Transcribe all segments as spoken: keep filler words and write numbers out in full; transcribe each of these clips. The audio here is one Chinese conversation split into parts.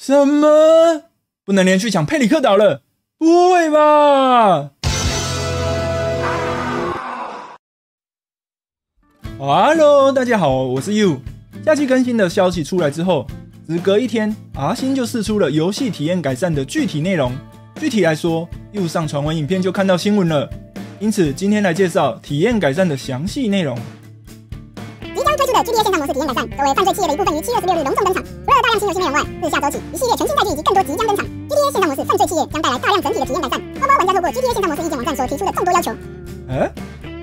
什么？不能连续抢佩里克岛了？不会吧？哈喽，大家好，我是 Yu。假期更新的消息出来之后，只隔一天，阿星就释出了游戏体验改善的具体内容。具体来说， Yu 上传完影片就看到新闻了，因此今天来介绍体验改善的详细内容。 G T A 线上模式体验改善，作为犯罪企业的一部分，于七月十六日隆重登场。除了大量新游戏内容外，自下周起，一系列全新赛季以及更多即将登场。G T A 线上模式犯罪企业将带来大量整体的体验改善，包括玩家透过 G T A 线上模式意见网站所提出的众多要求。哎，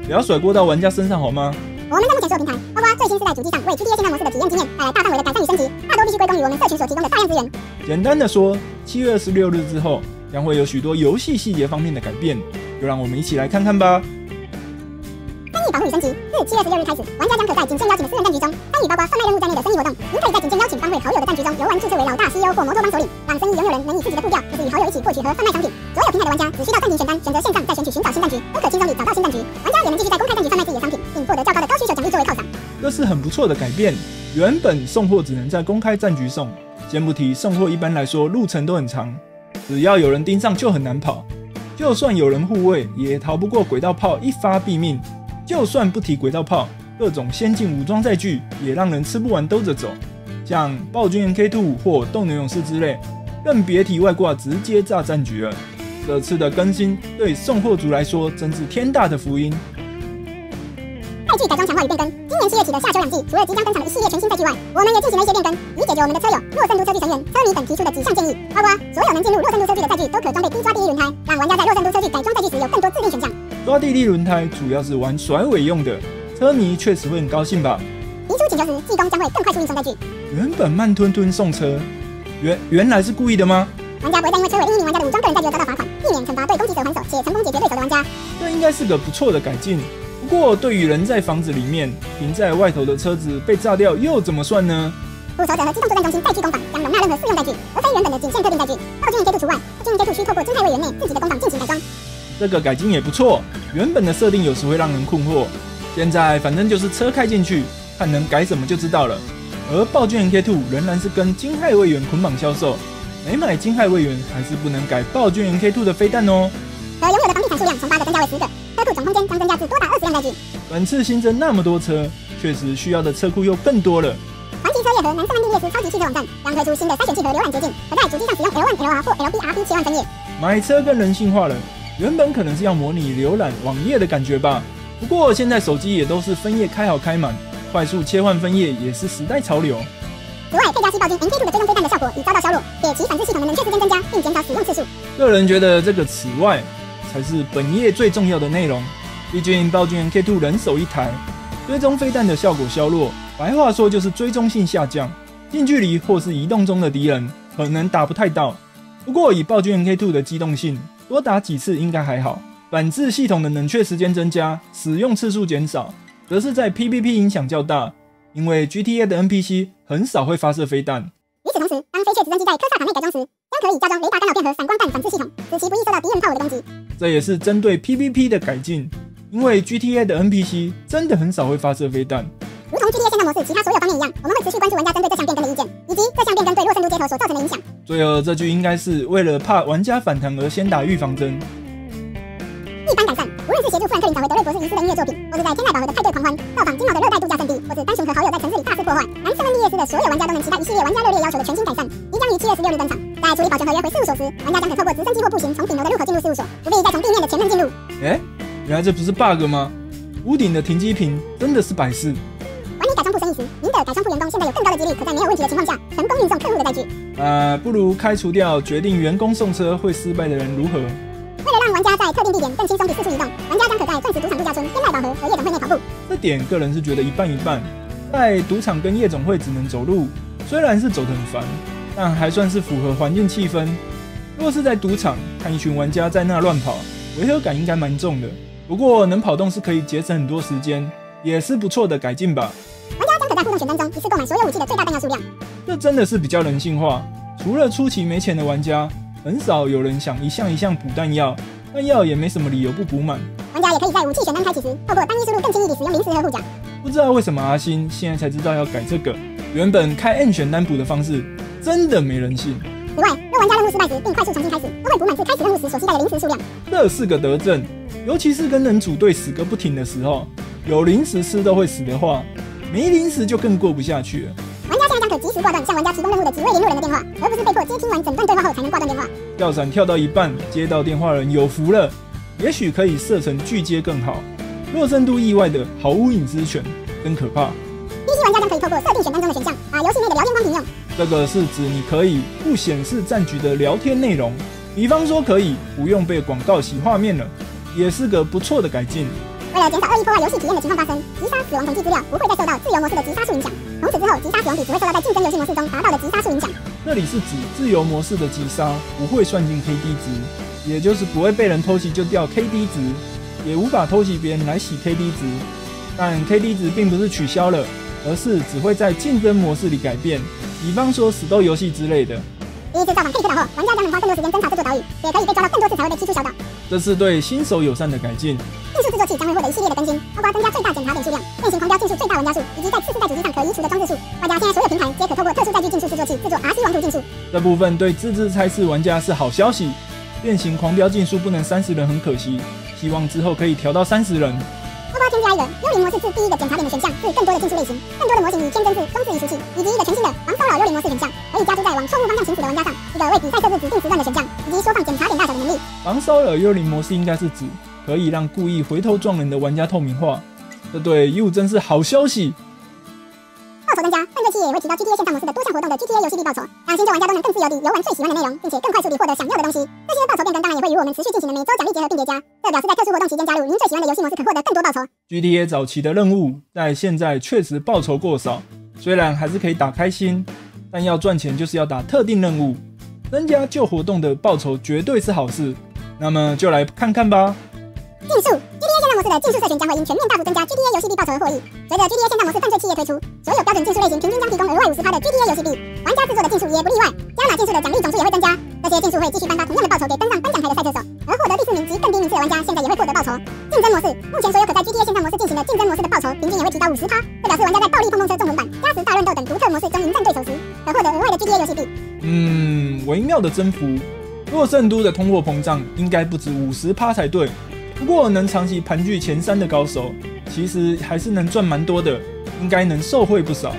不要甩锅到玩家身上好吗？我们在目前所有平台，包括最新世代主机上，为 G T A 线上模式的体验经验带来大范围的改善与升级，大多必须归功于我们社群所提供的大量资源。简单的说， 七月二十六日之后将会有许多游戏细节方面的改变，就让我们一起来看看吧。 保护与升级，自七月十六日开始，玩家将可在仅限邀请的私人战局中参与包括贩卖任务在内的生意活动。您可以在仅限邀请帮会好友的战局中游玩，注册为老大 C E O 或魔多帮首领，让生意拥有人能以自己的步调，或是与好友一起获取和贩卖商品。所有平台的玩家只需到暂停选单，选择线上再选取寻找新战局，都可轻松地找到新战局。玩家也能继续在公开战局贩卖自己的商品，并获得较高的高需求奖励作为犒赏。这是很不错的改变。原本送货只能在公开战局送，先不提送货一般来说路程都很长，只要有人盯上就很难跑，就算有人护卫，也逃不过轨道炮一发毙命。 就算不提轨道炮，各种先进武装载具也让人吃不完兜着走，像暴君 N K 二 或斗牛勇士之类，更别提外挂直接炸战局了。这次的更新对送货族来说真是天大的福音。赛季改装强化与变更，今年七月起的夏秋两季，除了即将登场的一系列全新赛季外，我们也进行了一些变更，以解决我们的车友、洛圣都车具成员、车迷等提出的几项建议，包括所有能进入洛圣都车具的载具都可装备低抓地力轮胎，让玩家在洛圣都车具改装载具时有更多自定选项。 抓地力轮胎主要是玩甩尾用的，车迷确实会很高兴吧？提出请求时，技工将会更快速运送载具。原本慢吞吞送车，原原来是故意的吗？玩家不会再因为车尾另一名玩家的武装个人载具而遭到罚款，避免惩罚对攻击者还手且成功解决对手的玩家。这应该是个不错的改进。不过，对于人在房子里面、停在外头的车子被炸掉又怎么算呢？复仇者和机动作战中心载具工坊将容纳任何适用载具，而非原本的仅限特定载具。暴君 N K 二 除外，暴君 N K 二 需透过真态位元内自己的工坊进行改装。 这个改进也不错，原本的设定有时会让人困惑，现在反正就是车开进去，看能改什么就知道了。而暴君 N K 二 仍然是跟金亥卫员捆绑销售，没买金亥卫员还是不能改暴君 N K 二 的飞弹哦。而拥有的房地产数量从八个增加为十个，车库总空间将增加至多达二十辆载具。本次新增那么多车，确实需要的车库又更多了。 车业和南斯曼地列斯超级汽车网站将推出新的筛选器和浏览捷径，可在主机上使用 L 一 L R 或 L B R B 切换分页。买车更人性化了，原本可能是要模拟浏览网页的感觉吧，不过现在手机也都是分页开好开满，快速切换分页也是时代潮流。此外，佩加西暴君 N K 二 的追踪飞弹的效果已遭到削弱，且其反制系统的冷却时间增加，并减少使用次数。个人觉得这个此外才是本页最重要的内容，毕竟暴君 N K 二 人手一台，追踪飞弹的效果削弱。 白话说就是追踪性下降，近距离或是移动中的敌人可能打不太到。不过以暴君 N K 二 的机动性，多打几次应该还好。反制系统的冷却时间增加，使用次数减少，则是在 P V P 影响较大，因为 G T A 的 N P C 很少会发射飞弹。与此同时，当飞雀直升机在科萨塔内改装时，将可以加装雷达干扰变和闪光弹反制系统，使其不易受到敌人炮火的攻击。这也是针对 P V P 的改进，因为 G T A 的 N P C 真的很少会发射飞弹。 如同 G T A 线上模式其他所有方面一样，我们会持续关注玩家针对这项变更的意见，以及这项变更对洛圣都街头所造成的影响。最后这句应该是为了怕玩家反弹而先打预防针。一般改善，无论是协助富兰克林找回德瑞博士遗失的音乐作品，或是在天籁堡和的派对狂欢、造访金毛的热带度假胜地，或是单纯和好友在城市里大肆破坏，南斯文利耶斯的所有玩家都能期待一系列玩家热烈要求的全新改善，即将于七月十六日登场。在处理保全合约回事务所时，玩家将可透过直升机或步行从顶楼的入口进入事务所，不必再从地面的前门进入。哎，原来这不是 bug 吗？屋顶的停机坪真的是摆饰。 玩你改装铺生意时，您的改装铺员工现在有更高的几率可在没有问题的情况下成功运送客户的载具。呃，不如开除掉决定员工送车会失败的人如何？为了让玩家在特定地点更轻松地四处移动，玩家将可在钻石赌场度假村、天籁宝盒和夜总会内跑步。这点个人是觉得一半一半，在赌场跟夜总会只能走路，虽然是走得很烦，但还算是符合环境气氛。若是在赌场看一群玩家在那乱跑，违和感应该蛮重的。不过能跑动是可以节省很多时间。 也是不错的改进吧。玩家将可在互动选单中一次购买所有武器的最大弹药数量，这真的是比较人性化。除了初期没钱的玩家，很少有人想一项一项补弹药，弹药也没什么理由不补满。玩家也可以在武器选单开启时，透过单一输入更轻易地使用零食和护甲。不知道为什么阿星现在才知道要改这个，原本开 N 选单补的方式，真的没人性。此外，若玩家任务失败时，并快速重新开始，都会补满自开始任务时所期待的零食数量。这是个德政，尤其是跟人组队死个不停的时候，有零食吃都会死的话，没零食就更过不下去了。 可及时挂断向玩家提供任务的几位联络人的电话，而不是被迫接听完整段对话后才能挂断电话。跳伞跳到一半，接到电话人有福了，也许可以设成拒接更好。若深度意外的毫无隐私权，真可怕。P C 玩家将可以透过设定选单中的选项，把游戏内的聊天框停用。这个是指你可以不显示战局的聊天内容，比方说可以不用被广告洗画面了，也是个不错的改进。 为了减少恶意破坏游戏体验的情况发生，击杀死亡统计资料不会再受到自由模式的击杀数影响。从此之后，击杀死亡比只会受到在竞争游戏模式中达到的击杀数影响。这里是指自由模式的击杀不会算进 K D 值，也就是不会被人偷袭就掉 K D 值，也无法偷袭别人来洗 K D 值。但 K D 值并不是取消了，而是只会在竞争模式里改变，比方说死斗游戏之类的。第一次造访佩里斯岛后，玩家将能花更多时间侦查这座岛屿，也可以被抓到更多次才会被踢出小岛。这是对新手友善的改进。 制作器将会获得一系列的更新，包括增加最大检查点数量、类型狂飙进数最大玩家数，以及在次世代主机上可移除的装置数。外加现在所有平台皆可透过特殊载具进数制作器制作 R C 王图进数。这部分对自制猜是玩家是好消息。变形狂飙进数不能三十人很可惜，希望之后可以调到三十人。不包添加一人，幽灵模式自第一个检查点的选项至更多的进数类型，更多的模型与天真是装置移除器，以及一个全新的防骚扰幽灵模式选项，可以加注在往错误方向行驶的玩家上，一个为比赛设置指定时段的选项，以及缩放检查点大小的能力。防骚扰幽灵模式应该是指。 可以让故意回头撞人的玩家透明化，这对 Yu 真是好消息。报酬专家犯罪期也会提到 G T A 线上模式的多项活动的 G T A 游戏币报酬，让新旧玩家都能更自由地游玩最喜欢的内容，并且更快速地获得想要的东西。这些报酬变更当然也会与我们持续进行的每周奖励结合并叠加，这表示在特殊活动期间加入您最喜欢的游戏模式可获得更多报酬。G T A 早期的任务在现在确实报酬过少，虽然还是可以打开心，但要赚钱就是要打特定任务，增加旧活动的报酬绝对是好事。那么就来看看吧。 竞速 G T A 线上模式的竞速社群将会因全面大幅增加 G T A 游戏币报酬而获益。随着 G T A 线上模式犯罪企业推出，所有标准竞速类型平均将提供额外 百分之五十 的 G T A 游戏币，玩家制作的竞速也不例外。加码竞速的奖励总数也会增加，这些竞速会继续颁发同样的报酬给登上颁奖台的赛车手，而获得第四名及更低名次的玩家现在也会获得报酬。竞争模式目前所有可在 G T A 线上模式进行的竞争模式的报酬平均也会提高 百分之五十， 这表示玩家在暴力碰碰车、纵轮板、加时大乱斗等独特模式中迎战对手时，可获得额外的 G T A 游戏币。嗯，微妙的增幅。若圣都的通货膨胀应该不止 百分之五十 才对。 不过能长期盘踞前三的高手，其实还是能赚蛮多的，应该能受惠不少。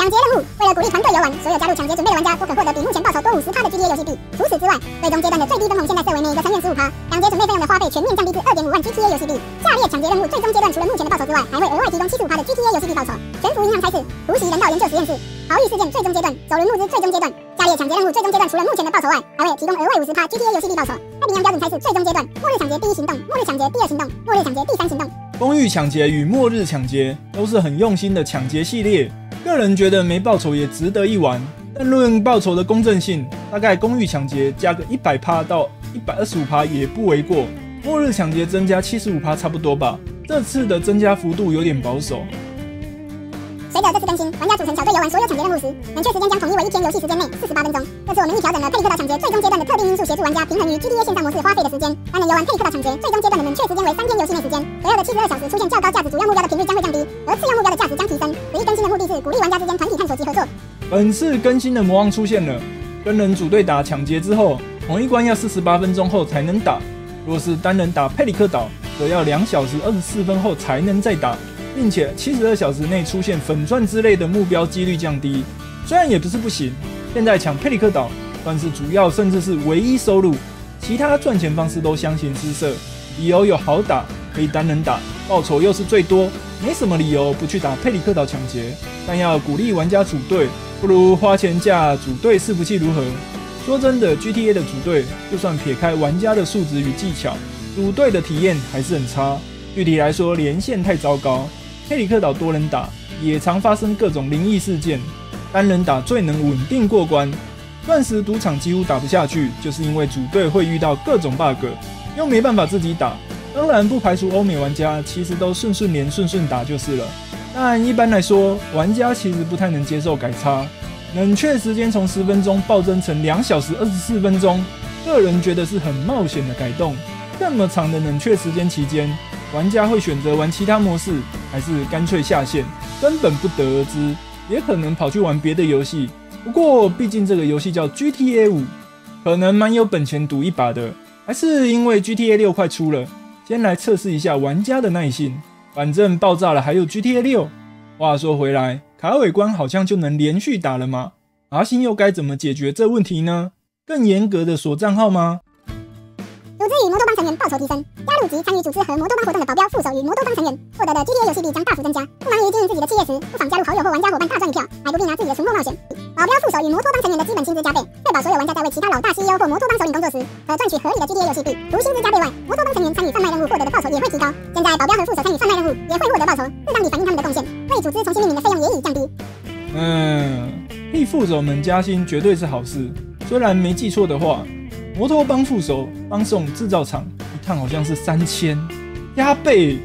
抢劫任务为了鼓励团队游玩，所有加入抢劫准备的玩家都可获得比目前报酬多 百分之五十 的 G T A 游戏币。除此之外，最终阶段的最低分红现在设为每个成员 百分之十五， 抢劫准备费用的花费全面降低至 两点五万 G T A 游戏币。下列抢劫任务最终阶段除了目前的报酬之外，还会额外提供 百分之七十五 的 G T A 游戏币报酬。全服银行差事、突袭人道研究实验室、逃狱事件最终阶段、首轮募资最终阶段。下列抢劫任务最终阶段除了目前的报酬外，还会提供额外 百分之五十 G T A 游戏币报酬。 标准才是最终阶段：末日抢劫第一行动、末日抢劫第二行动、末日抢劫第三行动。公寓抢劫与末日抢劫都是很用心的抢劫系列，个人觉得没报酬也值得一玩。但论报酬的公正性，大概公寓抢劫加个 百分之百 到 百分之一百二十五 也不为过，末日抢劫增加 百分之七十五 差不多吧。这次的增加幅度有点保守。 随着这次更新，玩家组成小队游玩所有抢劫任务时，冷却时间将统一为一天游戏时间内四十八分钟。这次我们亦调整了佩里克岛抢劫最终阶段的特定因素，协助玩家平衡于 G T A 线上模式花费的时间。当能游玩佩里克岛抢劫最终阶段的冷却时间为三天游戏内时间。所有的七十二小时出现较高价值主要目标的频率将会降低，而次要目标的价值将提升。此一更新的目的是鼓励玩家之间团体探索及合作。本次更新的魔王出现了，跟人组队打抢劫之后，同一关要四十八分钟后才能打；若是单人打佩里克岛，则要两小时二十四分后才能再打。 并且七十二小时内出现粉钻之类的目标几率降低，虽然也不是不行。现在抢佩里克岛算是主要甚至是唯一收入，其他赚钱方式都相形失色。理由有好打，可以单人打，报酬又是最多，没什么理由不去打佩里克岛抢劫。但要鼓励玩家组队，不如花钱架组队伺服器如何？说真的 ，G T A 的组队就算撇开玩家的素质与技巧，组队的体验还是很差。具体来说，连线太糟糕。 佩里克岛多人打也常发生各种灵异事件，单人打最能稳定过关。钻石赌场几乎打不下去，就是因为组队会遇到各种 bug， 又没办法自己打。当然不排除欧美玩家其实都顺顺连顺顺打就是了，但一般来说，玩家其实不太能接受改差，冷却时间从十分钟暴增成两小时二十四分钟，个人觉得是很冒险的改动。这么长的冷却时间期间。 玩家会选择玩其他模式，还是干脆下线，根本不得而知，也可能跑去玩别的游戏，不过毕竟这个游戏叫 G T A 五，可能蛮有本钱赌一把的。还是因为 G T A 六快出了，先来测试一下玩家的耐性。反正爆炸了还有 G T A 六。话说回来，卡尾关好像就能连续打了吗？阿星又该怎么解决这问题呢？更严格的锁账号吗？ 组织与魔多帮成员报酬提升，加入及参与组织和魔多帮活动的保镖、副手与魔多帮成员获得的 G T A 游戏币将大幅增加。不忙于经营自己的企业时，不妨加入好友或玩家伙伴大赚一票，还不必拿自己的存货冒险。保镖、副手与魔多帮成员的基本薪资加倍，确保所有玩家在为其他老大 C E O 或魔多帮首领工作时，可赚取合理的 G T A 游戏币。除薪资加倍外，魔多帮成员参与贩卖任务获得的报酬也会提高。现在保镖和副手参与贩卖任务也会获得报酬，适当地反映他们的贡献，为组织重新命名的费用也已降低。嗯，替副手们加薪绝对是好事，虽然没记错的话。 摩托帮副手帮送制造厂一趟好像是三千，加倍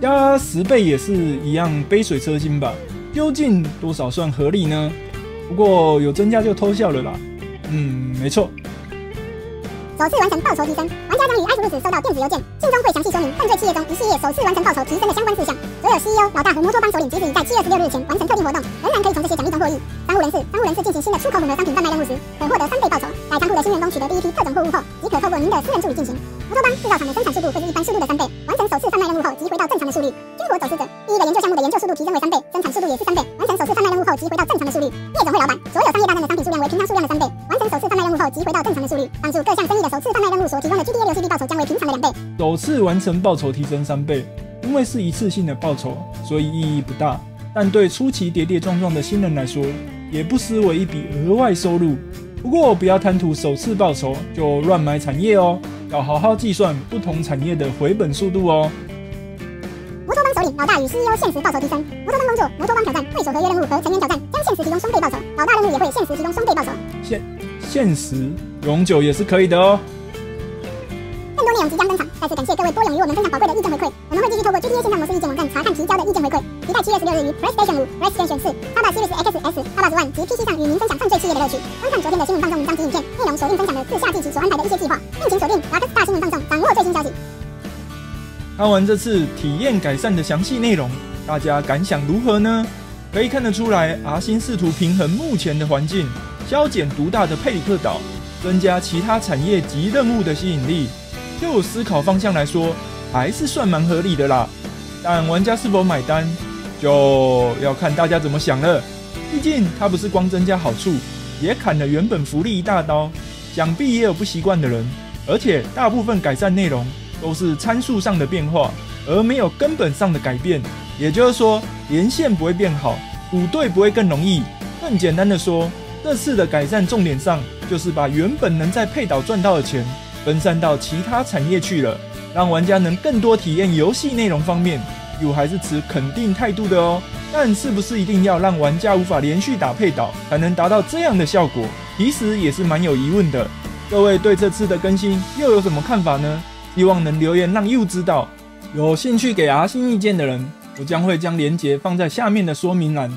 加十倍也是一样杯水车薪吧？究竟多少算合理呢？不过有增加就偷笑了啦。嗯，没错。首次完成报酬提升，玩家将于I F L收到电子邮件，信中会详细说明犯罪企业中一系列首次完成报酬提升的相关事项。所有 C E O、老大和摩托帮首领截止于在七月十六日前完成特定活动，仍然可以从这些奖励中获益。 商户人士，商户人士进行新的出口混合商品贩卖任务时，可获得三倍报酬。在商户的新员工取得第一批特种货物后，即可透过您的私人助理进行。摩托帮制造厂的生产速度会是一般速度的三倍，完成首次贩卖任务后即回到正常的速率。军火走私者，第一个研究项目的研究速度提升为三倍，生产速度也是三倍，完成首次贩卖任务后即回到正常的速率。夜总会老板，所有商业大战的商品数量为平常数量的三倍，完成首次贩卖任务后即回到正常的速率。上述各项生意的首次贩卖任务所提供的 G T A 游戏币报酬将为平常的两倍。首次完成报酬提升三倍，因为是一次性的报酬，所以意义不大。 但对初期跌跌撞撞的新人来说，也不失为一笔额外收入。不过不要贪图首次报酬就乱买产业哦，要好好计算不同产业的回本速度哦。摩托帮首领、老大与 C E O 限时报酬提升。摩托帮工作、摩托帮挑战、会所合约任务和成员挑战将限时提供双倍报酬，老大任务也会限时提供双倍报酬。限限时永久也是可以的哦。更多内容即将登场，再次感谢各位多勇于我们分享宝贵的意见回馈，我们会继续透过 G T A 线上模式意见网站查看提交的意见回馈。 七月十六日于 PlayStation 五、PlayStation 四、Xbox Series X S、Xbox One 及 P C 上与您分享犯罪企业的乐趣。观看昨天的新闻放送文章及影片，内容锁定分享的自夏季期所安排的一些计划。敬请锁定 Rockstar 新闻放送，掌握最新消息。看完这次体验改善的详细内容，大家感想如何呢？可以看得出来，阿星试图平衡目前的环境，削减独大的佩里克岛，增加其他产业及任务的吸引力。就思考方向来说，还是算蛮合理的啦。但玩家是否买单？ 就要看大家怎么想了，毕竟它不是光增加好处，也砍了原本福利一大刀，想必也有不习惯的人。而且大部分改善内容都是参数上的变化，而没有根本上的改变。也就是说，连线不会变好，组队不会更容易。更简单的说，这次的改善重点上就是把原本能在配岛赚到的钱分散到其他产业去了，让玩家能更多体验游戏内容方面。 Yu 还是持肯定态度的哦，但是不是一定要让玩家无法连续打配岛才能达到这样的效果，其实也是蛮有疑问的。各位对这次的更新又有什么看法呢？希望能留言让 Yu 知道。有兴趣给阿星意见的人，我将会将链接放在下面的说明栏。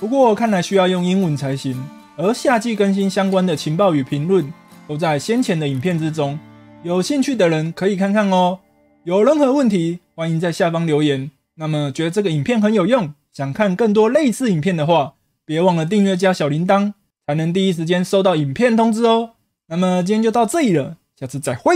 不过看来需要用英文才行，而夏季更新相关的情报与评论都在先前的影片之中，有兴趣的人可以看看哦。有任何问题，欢迎在下方留言。 那么觉得这个影片很有用，想看更多类似影片的话，别忘了订阅加小铃铛，才能第一时间收到影片通知哦。那么今天就到这里了，下次再会。